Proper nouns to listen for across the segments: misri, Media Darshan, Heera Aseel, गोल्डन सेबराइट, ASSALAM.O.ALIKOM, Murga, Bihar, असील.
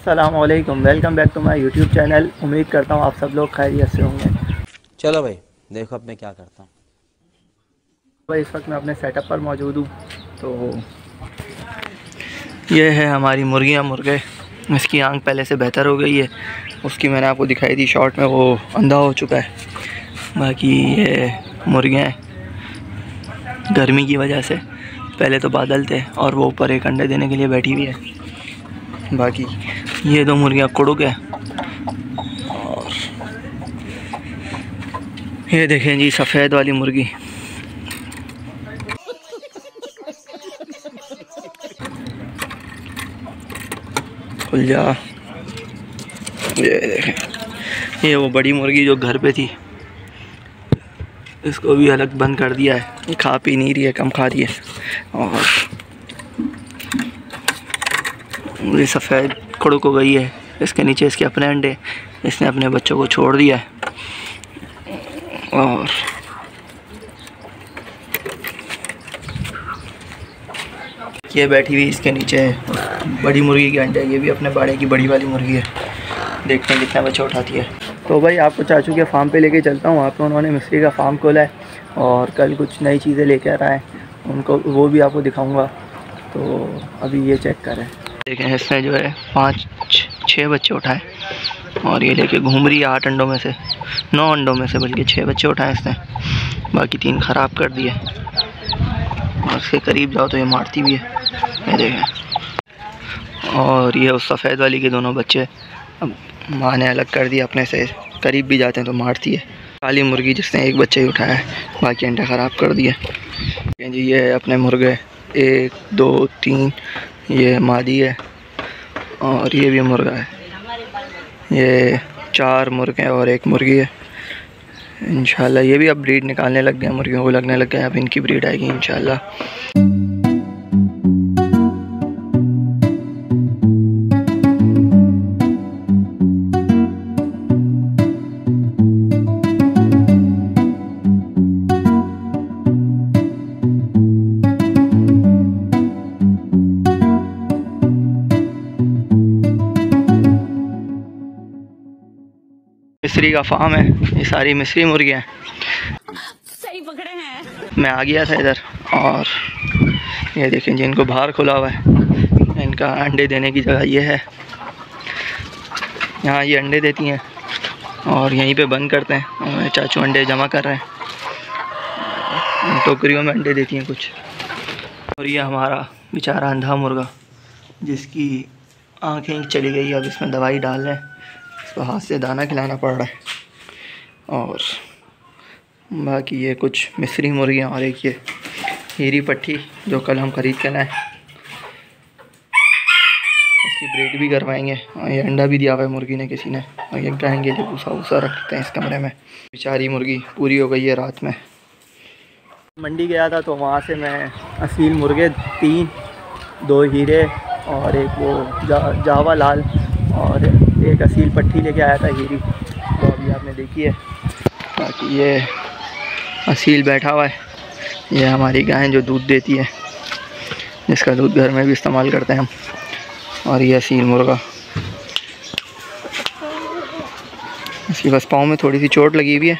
अस्सलामुअलैकुम, welcome back to my YouTube channel. उम्मीद करता हूँ आप सब लोग खैरियत से होंगे। चलो भाई देखो अब मैं क्या करता हूँ। भाई इस वक्त मैं अपने सेटअप पर मौजूद हूँ। तो ये है हमारी मुर्गियाँ मुर्गे। इसकी आंख पहले से बेहतर हो गई है, उसकी मैंने आपको दिखाई थी शॉर्ट में, वो अंधा हो चुका है। बाकी ये मुर्गियाँ गर्मी की वजह से, पहले तो बादल थे और वो ऊपर एक अंडे देने के लिए बैठी हुई है। बाकी ये दो मुर्गियाँ कुड़ुक है। और ये देखें जी सफ़ेद वाली मुर्गी। खुल जा। ये देखें, ये वो बड़ी मुर्गी जो घर पे थी, इसको भी अलग बंद कर दिया है। ये खा पी नहीं रही है, कम खा रही है। और ये सफ़ेद कुड़ुक हो गई है, इसके नीचे इसके अपने अंडे, इसने अपने बच्चों को छोड़ दिया है। और ये बैठी हुई इसके नीचे बड़ी मुर्गी के अंडे, ये भी अपने बाड़े की बड़ी वाली मुर्गी है। देखते हैं कितना बच्चा उठाती है। तो भाई आपको चाचू के फार्म पे लेके चलता हूँ। वहाँ पे उन्होंने मिस्री का फार्म खोला है और कल कुछ नई चीज़ें लेकर आए, उनको वो भी आपको दिखाऊंगा। तो अभी ये चेक करें। देखें इसने जो है 5-6 बच्चे उठाए और ये लेके घूम रही है। 9 अंडों में से बल्कि 6 बच्चे उठाए इसने, बाकी 3 ख़राब कर दिए। और उसके करीब जाओ तो ये मारती भी है। ये देखें। और ये उस सफ़ेद वाली के दोनों बच्चे अब माँ ने अलग कर दिया, अपने से करीब भी जाते हैं तो मारती है। काली मुर्गी जिसने एक बच्चा ही उठाया है, बाकी अंडा ख़राब कर दिए जी। ये अपने मुर्गे 1, 2, 3, ये मादी है और ये भी मुर्गा है। ये 4 मुर्गे और 1 मुर्गी है। इंशाल्लाह ये भी अब ब्रीड निकालने लग गए, मुर्गियों को लगने लग गए, अब इनकी ब्रीड आएगी इंशाल्लाह। मिस्री का फार्म है, ये सारी मिस्री मुर्गियाँ हैं। सही पकड़े हैं। मैं आ गया था इधर और ये देखें जी, इनको बाहर खुला हुआ है। इनका अंडे देने की जगह ये है, यहाँ ये अंडे देती हैं और यहीं पे बंद करते हैं। मेरे चाचू अंडे जमा कर रहे हैं, टोकरियों में अंडे देती हैं कुछ। और ये हमारा बेचारा अंधा मुर्गा जिसकी आँखें चली गई, अब इसमें दवाई डाल रहे हैं, तो हाथ से दाना खिलाना पड़ रहा है। और बाकी ये कुछ मिस्री मुर्गियाँ और एक ये हीरी पट्टी जो कल हम ख़रीद के लाए, इसकी ब्रीड भी करवाएंगे। और ये अंडा भी दिया हुआ है मुर्गी ने किसी ने। और ये गाय के लिए भूसा रखते हैं इस कमरे में। बेचारी मुर्गी पूरी हो गई है। रात में मंडी गया था तो वहाँ से मैं असील मुर्गे 3, 2 हीरे और एक वो जावा लाल और एक असील पट्टी लेके आया था हीरी, तो अभी आपने देखी है। बाकी ये असील बैठा हुआ है। ये हमारी गाय जो दूध देती है, जिसका दूध घर में भी इस्तेमाल करते हैं हम। और ये असील मुर्गा, इसकी बस पाँव में थोड़ी सी चोट लगी हुई है,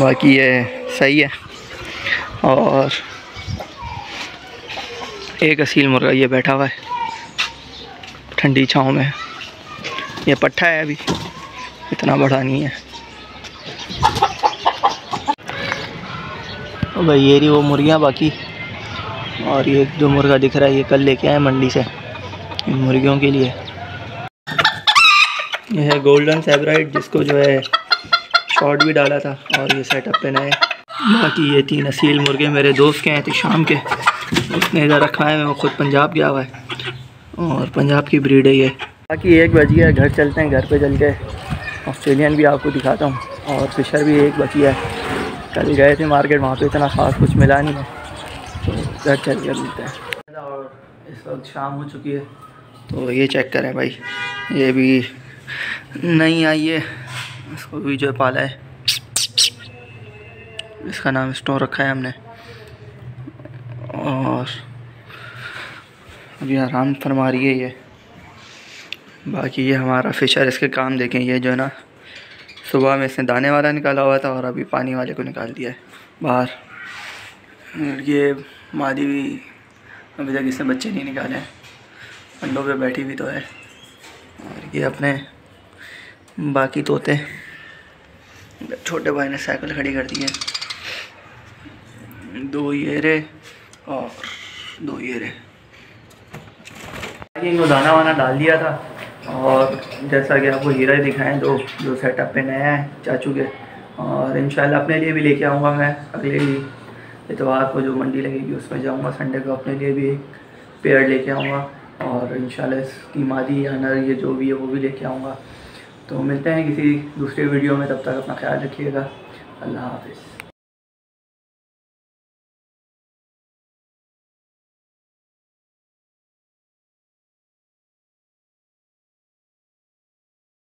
बाकी ये सही है। और एक असील मुर्गा ये बैठा हुआ है ठंडी छाँव में। ये पट्ठा है, अभी इतना बड़ा नहीं है। तो भाई ये रही वो मुर्गियाँ बाकी। और ये जो मुर्गा दिख रहा है ये कल लेके आए मंडी से मुर्गियों के लिए। ये है गोल्डन सेबराइट जिसको जो है शॉट भी डाला था। और ये सेटअप पे नए। बाकी ये 3 असील मुर्गे मेरे दोस्त के हैं, थे शाम के, उसने इधर रखा है। वो खुद पंजाब गया हुआ है और पंजाब की ब्रीड है ये। बाकी 1 बज गया, घर चलते हैं। घर पे चल के ऑस्ट्रेलियन भी आपको दिखाता हूँ। और फिशर भी 1 बची है, कल गए थे मार्केट, वहाँ पे इतना ख़ास कुछ मिला नहीं है, तो घर चल के मिलते हैं। और इस वक्त शाम हो चुकी है। तो ये चेक करें भाई, ये भी नहीं आई है, इसको भी जो पाला है, इसका नाम स्टोर रखा है हमने। और अभी आराम फरमा रही है ये। बाकी ये हमारा फ़िशर, इसके काम देखें, ये जो है ना सुबह में इसने दाने वाला निकाला हुआ था और अभी पानी वाले को निकाल दिया है बाहर। ये मादी भी अभी तक इसने बच्चे नहीं निकाले हैं, अंडों पे बैठी भी तो है। और ये अपने बाकी तोते, छोटे भाई ने साइकिल खड़ी कर दी है। दो येरे और दो येरे, इनको दाना वाना डाल दिया था। और जैसा कि आपको हीरा दिखाएं, दो जो सेटअप पे नया है चाचू के, और इंशाल्लाह अपने लिए भी लेके आऊँगा मैं अगले इतवार को जो मंडी लगेगी उसमें जाऊँगा, संडे को अपने लिए भी एक पेड़ लेके आऊँगा और इंशाल्लाह इसकी मादी या नर ये जो भी है वो भी लेके आऊँगा। तो मिलते हैं किसी दूसरे वीडियो में, तब तक अपना ख्याल रखिएगा। अल्लाह हाफिज़।